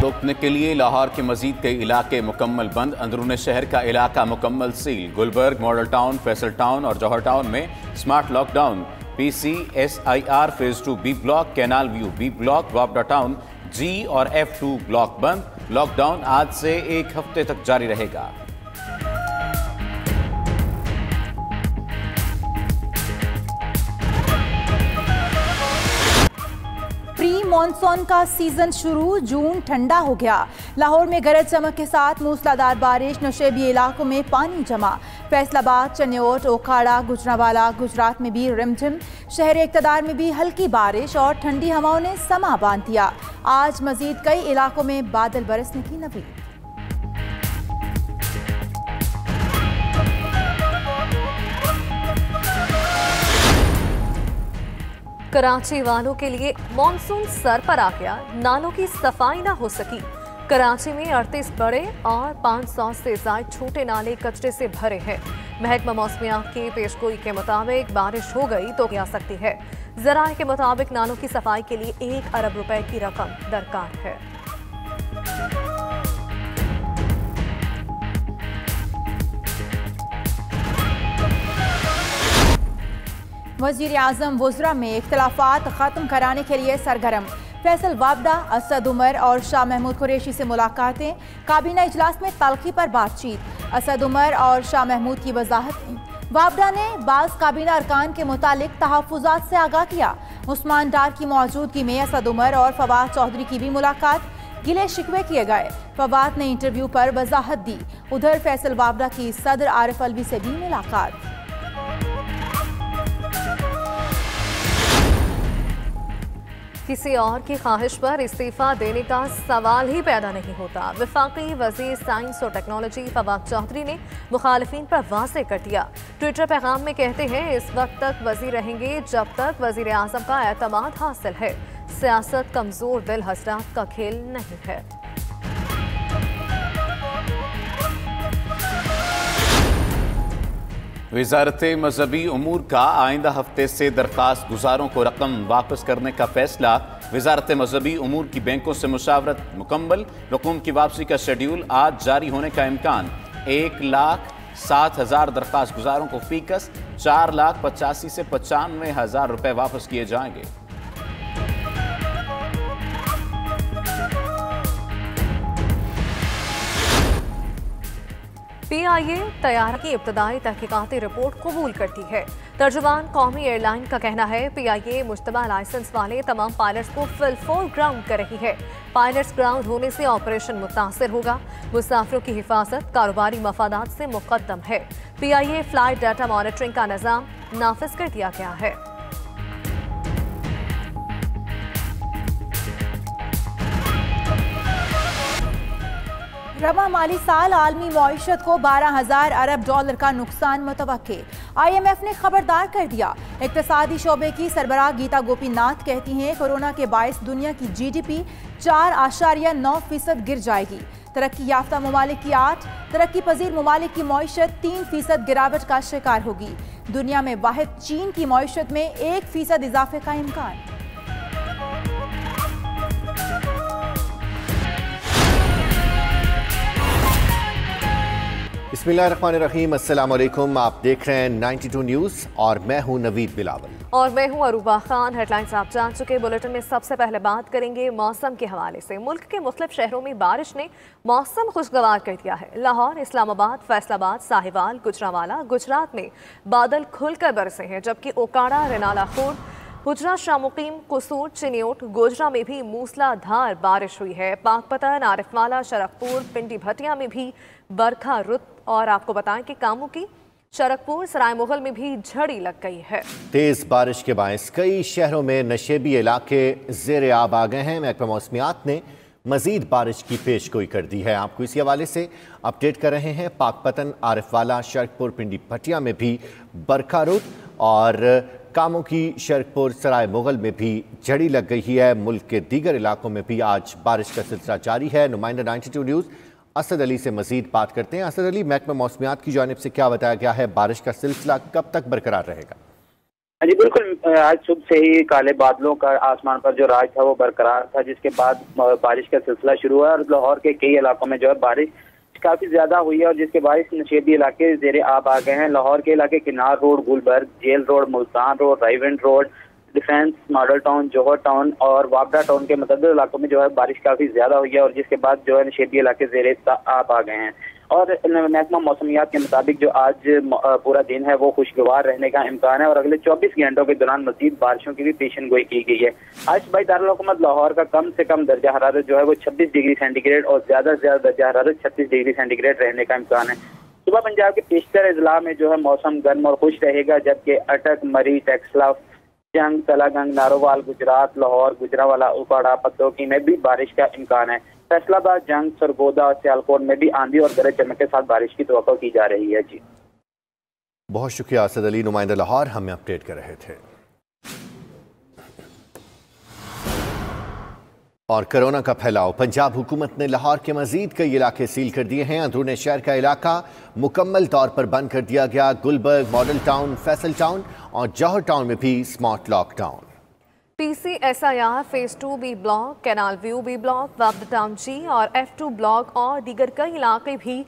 रोकने के लिए लाहौर के मजीद कई इलाके मुकम्मल बंद, अंदरूनी शहर का इलाका मुकम्मल सील। Gulberg, model town, Faisal town और जौहर टाउन में smart lockdown. PCSIR phase 2 B block, canal view B block, वापडा टाउन G और F2 ब्लॉक बंद। लॉकडाउन आज से 1 हफ्ते तक जारी रहेगा। मॉनसून का सीजन शुरू, जून ठंडा हो गया। लाहौर में गरज चमक के साथ मूसलाधार बारिश, नशेबी इलाकों में पानी जमा। फैसलाबाद, चन्योट, ओखाड़ा, गुजरांवाला, गुजरात में भी रिमझिम। शहर इकतदार में भी हल्की बारिश और ठंडी हवाओं ने समा बांध दिया। आज मजीद कई इलाकों में बादल बरसने की नवीद। कराची वालों के लिए मॉनसून सर पर आ गया, नालों की सफाई ना हो सकी। कराची में 38 बड़े और 500 से ज्यादा छोटे नाले कचरे से भरे हैं। महकमा मौसमियात की पेशगोई के मुताबिक बारिश हो गई तो आ सकती है। जराए के मुताबिक नालों की सफाई के लिए 1 अरब रुपए की रकम दरकार है। वजीर आजम वुजरा में इख्तलाफात ख़त्म कराने के लिए सरगर्म। फैसल वावदा, असद उमर और शाह महमूद कुरैशी से मुलाकातें। काबीना इजलास में तल्खी पर बातचीत। असद उमर और शाह महमूद की वजाहतें। वावदा ने बाज़ काबीना अरकान के मुतालिक तहफ़्फ़ुज़ात से आगाह किया। उस्मान डार की मौजूदगी में असद उमर और फवाद चौधरी की भी मुलाकात। गिले शिकवे किए गए। फवाद ने इंटरव्यू पर वजाहत दी। उधर फैसल वावदा की सदर आरिफ अलवी से भी मुलाकात। किसी और की ख्वाहिश पर इस्तीफ़ा देने का सवाल ही पैदा नहीं होता। वफाकी वज़ीर साइंस और टेक्नोलॉजी फवाद चौधरी ने मुखालफीन पर वाज़ेह कर दिया। ट्विटर पैगाम में कहते हैं, इस वक्त तक वज़ीर रहेंगे जब तक वज़ीर आज़म का एतमाद हासिल है। सियासत कमज़ोर दिल हसरात का खेल नहीं है। वजारत मजहबी अमूर का आइंदा हफ्ते से दरख्वास्त गुजारों को रकम वापस करने का फैसला। वजारत मजहबी अमूर की बैंकों से मुशावरत मुकम्मल। रकम की वापसी का शेड्यूल आज जारी होने का इम्कान। 1,07,000 दरख्वास्त गुजारों को फीकस 4,85,000 से 95,000 रुपये वापस किए जाएंगे। PIA तैयार की इब्तदाई तहकीकाती रिपोर्ट कबूल करती है। तर्जुमान कौमी एयरलाइन का कहना है, PIA मुश्तबा लाइसेंस वाले तमाम पायलट्स को फिलफोर ग्राउंड कर रही है। पायलट्स ग्राउंड होने से ऑपरेशन मुतासर होगा। मुसाफिरों की हिफाजत कारोबारी मफादात से मुकदम है। PIA फ्लाइट डाटा मॉनिटरिंग का निज़ाम नाफिज कर दिया गया है। रवा माली साल आलमी मईशत को 12,000 अरब डॉलर का नुकसान मुतवक्के। IMF ने खबरदार कर दिया। इक्तसादी शोबे की सरबराह गीता गोपीनाथ कहती हैं, कोरोना के बायस दुनिया की GDP 4.9% गिर जाएगी। तरक्की याफ्ता ममालिक की 8, तरक्की पजीर ममालिक की मईशत 3% गिरावट का शिकार होगी। दुनिया में वाहिद चीन की मईशत में 1% इजाफे का इम्कान। बिस्मिल्लाहिर्रहमानिर्रहीम, अस्सलाम वालेकुम। आप देख रहे हैं 92 न्यूज़ और मैं हूं नवीद बिलावल और मैं हूं अरूबा खान। हेडलाइंस आप जान चुके। बुलेटिन में सबसे पहले बात करेंगे मौसम के हवाले से। मुल्क के मुख्तलिफ शहरों में बारिश ने मौसम खुशगवार कर दिया है। लाहौर, इस्लामाबाद, फैसलाबाद, साहिवाल, गुजरांवाला, गुजरात में बादल खुलकर बरसे हैं, जबकि ओकाड़ा, रेनाला खोर्ड, हुजरा, शामुकीम, कसूर, चिन्योट, गोजरा में भी मूसलाधार बारिश हुई है। पाकपतन, आरिफवाला, शरकपुर, पिंडी भटिया में भी बरखा रुत। और आपको बताएं कि कामों की शरकपुर, सराय मुगल में भी झड़ी लग गई है। तेज बारिश के बायस कई शहरों में नशेबी इलाके जेर आब आ गए हैं। महकमा मौसमियात ने मजीद बारिश की पेशगोई कर दी है। आपको इसी हवाले से अपडेट कर रहे हैं। पाकपतन, आरिफवाला, शरकपुर, पिंडी भटिया में भी बरखा रुत और कामों की शरकपुर, सराय मुगल में भी झड़ी लग गई है। मुल्क के दीगर इलाकों में भी आज बारिश का सिलसिला जारी है। नुमाइंदा 92 न्यूज़ असद अली से मजीद बात करते हैं। असद अली, महकमा मौसमियात की जानिब से क्या बताया गया है? बारिश का सिलसिला कब तक बरकरार रहेगा? जी बिल्कुल, आज सुबह से ही काले बादलों का आसमान पर जो राज था वो बरकरार था, जिसके बाद बारिश का सिलसिला शुरू हुआ और लाहौर के कई इलाकों में जो है बारिश काफी ज्यादा हुई है और जिसके बारिश नशेबी इलाके जेरे आब आ गए हैं। लाहौर के इलाके किनार road, Gulberg, jail road, Multan road, Raiwind road, defence, model town, Johar town और वापडा टाउन के मतलब इलाकों में जो है बारिश काफी ज्यादा हुई है और जिसके बाद जो है नशेबी इलाके जेरे आब आ गए हैं। और महकमा मौसमियात के मुताबिक जो आज पूरा दिन है वो खुशगवार रहने का इम्कान है और अगले 24 घंटों के दौरान मजीद बारिशों की भी पेशनगोई की गई है। आज सुबह दारुलहुकूमत लाहौर का कम से कम दर्जा हरारत जो है वो 26 डिग्री सेंटीग्रेड और ज्यादा से ज्यादा दर्जा हरारत 36 डिग्री सेंटीग्रेड रहने का इम्कान है। सुबह पंजाब के पेशतर अजला में जो है मौसम गर्म और खुश रहेगा, जबकि अटक, मरी, टैक्सला, जंग, तलागंग, नारोवाल, गुजरात, लाहौर, गुजरावाला, उपाड़ा, पतोकी में भी बारिश का इम्कान है। फैसलाबाद, जंग, सरगोदा और सियालकोट में भी आंधी और गरज चमक के साथ बारिश की तवक्को की जा रही है। जी बहुत शुक्रिया असद अली, नुमाइंदा लाहौर, हमें अपडेट कर रहे थे। और कोरोना का फैलाव, पंजाब हुकूमत ने लाहौर के मजीद कई इलाके सील कर दिए हैं। अंदरूनी शहर का इलाका मुकम्मल तौर पर बंद कर दिया गया। Gulberg, model town, Faisal town और जौहर टाउन में भी smart lockdown. PCSIR phase 2 B block, canal view B block, वापडा टाउन जी और F2 ब्लॉक और दीगर कई इलाके भी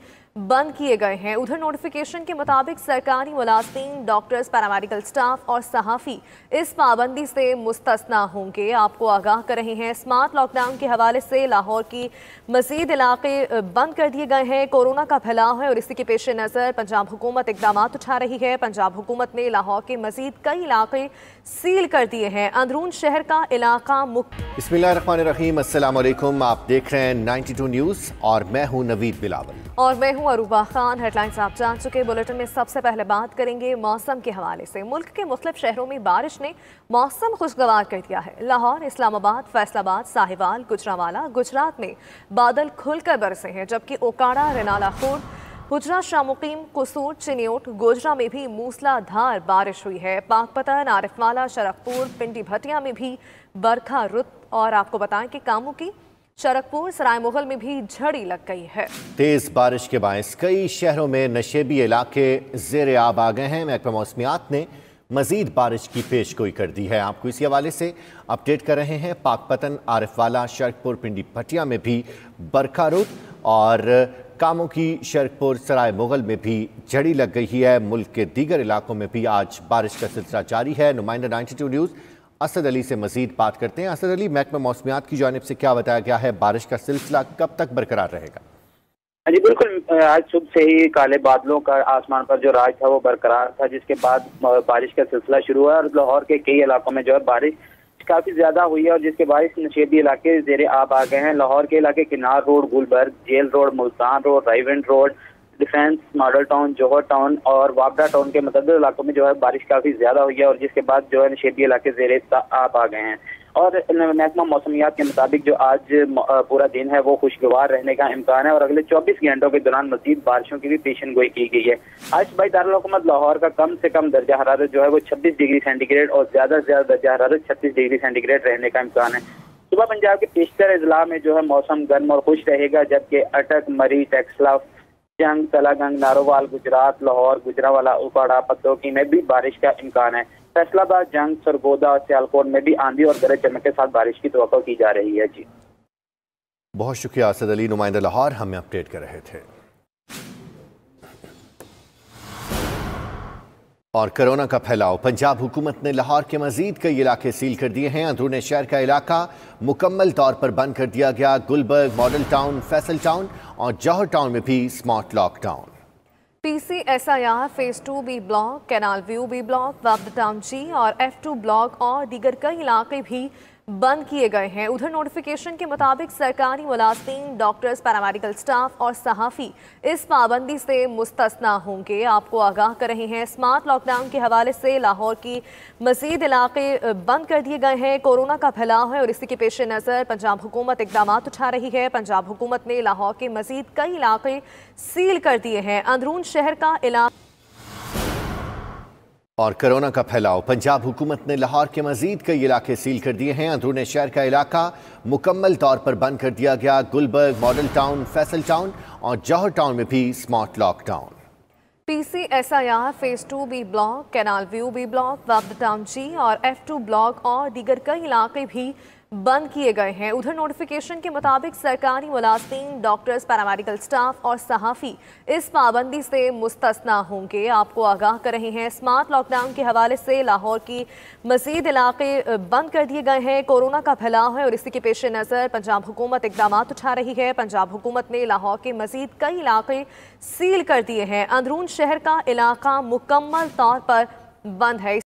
बंद किए गए हैं। उधर नोटिफिकेशन के मुताबिक सरकारी मुलाजमीन, डॉक्टर्स, पैरामेडिकल स्टाफ और सहाफ़ी इस पाबंदी से मुस्तस्ना होंगे। आपको आगाह कर रहे हैं, स्मार्ट लॉकडाउन के हवाले से लाहौर की मज़ीद इलाके बंद कर दिए गए हैं। कोरोना का फैलाव है और इसी के पेश नज़र पंजाब हुकूमत इकदाम उठा रही है। पंजाब हुकूमत ने लाहौर के मज़ीद कई इलाके सील कर दिए हैं। अंदरून शहर का इलाका बिस्मिल्लाहिर्रहमानिर्रहीम। अस्सलाम वालेकुम, आप देख रहे हैं 92 न्यूज़ और मैं हूँ नवीद बिलावल और मैं हूँ अरूबा खान। हेडलाइंस आप जान चुके, बुलेटिन में सबसे पहले बात करेंगे मौसम के हवाले से। मुल्क के मुख्तलिफ शहरों में बारिश ने मौसम खुशगवार कर दिया है। लाहौर, इस्लामाबाद, फैसलाबाद, साहिवाल, गुजरांवाला, गुजरात में बादल खुलकर बरसे हैं, जबकि ओकाड़ा, रेनाला खुर्द, हुजरा, शामुकीम, कुसूर, चिन्योट, गोजरा में भी मूसलाधार बारिश हुई है। पाकपतन, आरिफवाला, शरकपुर, पिंडी भटिया में भी बरखा रुत और आपको बताएं कि कामों की शरकपुर, सराय मुगल में भी झड़ी लग गई है। तेज बारिश के बायस कई शहरों में नशेबी इलाके जेर आब आ गए हैं। महकमा मौसमियात ने मजीद बारिश की पेशगोई कर दी है। आपको इसी हवाले से अपडेट कर रहे हैं। पाकपतन, आरिफवाला, शरकपुर, पिंडी भटिया में भी बरखा रुत और कामों की शरकपुर, सराय मुगल में भी झड़ी लग गई है। मुल्क के दीगर इलाकों में भी आज बारिश का सिलसिला जारी है। नुमाइंदा 92 न्यूज़ असद अली से मजीद बात करते हैं। असद अली, महकमा मौसमियात की जानिब से क्या बताया गया है? बारिश का सिलसिला कब तक बरकरार रहेगा? जी बिल्कुल, आज सुबह से ही काले बादलों का आसमान पर जो राज था वो बरकरार था, जिसके बाद बारिश का सिलसिला शुरू हुआ और लाहौर के कई इलाकों में जो है बारिश काफी ज्यादा हुई है और जिसके बारिश नशेबी इलाके जेरे आब आ गए हैं। लाहौर के इलाके किनार road, Gulberg, jail road, Multan road, Raiwind road, defence, model town, Johar town और वापडा टाउन के मतलब इलाकों में जो है बारिश काफी ज्यादा हुई है और जिसके बाद जो है नशेबी इलाके जेरे आब आ गए हैं। और महकमा मौसमियात के मुताबिक जो आज पूरा दिन है वो खुशगवार रहने का इम्कान है और अगले 24 घंटों के दौरान मजीद बारिशों की भी पेशनगोई की गई है। आज सुबह दारुलहुकूमत लाहौर का कम से कम दर्जा हरारत जो है वो 26 डिग्री सेंटीग्रेड और ज्यादा से ज्यादा दर्जा हरारत 36 डिग्री सेंटीग्रेड रहने का इम्कान है। सुबह पंजाब के पेशतर अजला में जो है मौसम गर्म और खुश रहेगा, जबकि अटक, मरी, टैक्सला, जंग, तलागंग, नारोवाल, गुजरात, लाहौर, गुजरांवाला, उपाड़ा, पतोकी में भी बारिश का इम्कान है। फैसलाबाद, जंग, सरगोदा और सियालकोट में भी आंधी और गरज चमक के साथ बारिश की तवक्को की जा रही है। जी बहुत शुक्रिया असद अली, नुमाइंदा लाहौर, हमें अपडेट कर रहे थे। और कोरोना का फैलाव, पंजाब हुकूमत ने लाहौर के मजीद कई इलाके सील कर दिए हैं। अंदरूनी शहर का इलाका मुकम्मल तौर पर बंद कर दिया गया। Gulberg, model town, Faisal town और जौहर टाउन में भी smart lockdown. PCSIR phase 2 B block, canal view B block, वापडा टाउन जी और F2 ब्लॉक और दीगर कई इलाके भी बंद किए गए हैं। उधर नोटिफिकेशन के मुताबिक सरकारी मुलाजमीन, डॉक्टर्स, पैरामेडिकल स्टाफ और सहाफ़ी इस पाबंदी से मुस्तस्ना होंगे। आपको आगाह कर रहे हैं, स्मार्ट लॉकडाउन के हवाले से लाहौर की मज़ीद इलाके बंद कर दिए गए हैं। कोरोना का फैलाव है और इसी के पेश नज़र पंजाब हुकूमत इकदाम उठा रही है। पंजाब हुकूमत ने लाहौर के मज़ीद कई इलाके सील कर दिए हैं। अंदरून शहर का इलाका और कोरोना का फैलाव, पंजाब हुकूमत ने लाहौर के मजीद कई इलाके सील कर दिए हैं। अंदरूनी शहर का इलाका मुकम्मल तौर पर बंद कर दिया गया। Gulberg, model town, Faisal town और जौहर टाउन में भी smart lockdown. PCSIR phase 2 B block, canal view B block, वापद टाउन जी और F2 ब्लॉक और दीगर कई इलाके भी बंद किए गए हैं। उधर नोटिफिकेशन के मुताबिक सरकारी मुलाजिम, डॉक्टर्स, पैरामेडिकल स्टाफ और सहाफ़ी इस पाबंदी से मुस्तस्ना होंगे। आपको आगाह कर रहे हैं, स्मार्ट लॉकडाउन के हवाले से लाहौर की मज़ीद इलाके बंद कर दिए गए हैं। कोरोना का फैलाव है और इसी के पेश नज़र पंजाब हुकूमत इकदाम उठा रही है। पंजाब हुकूमत ने लाहौर के मज़ीद कई इलाके सील कर दिए हैं। अंदरून शहर का इलाका मुकम्मल तौर पर बंद है।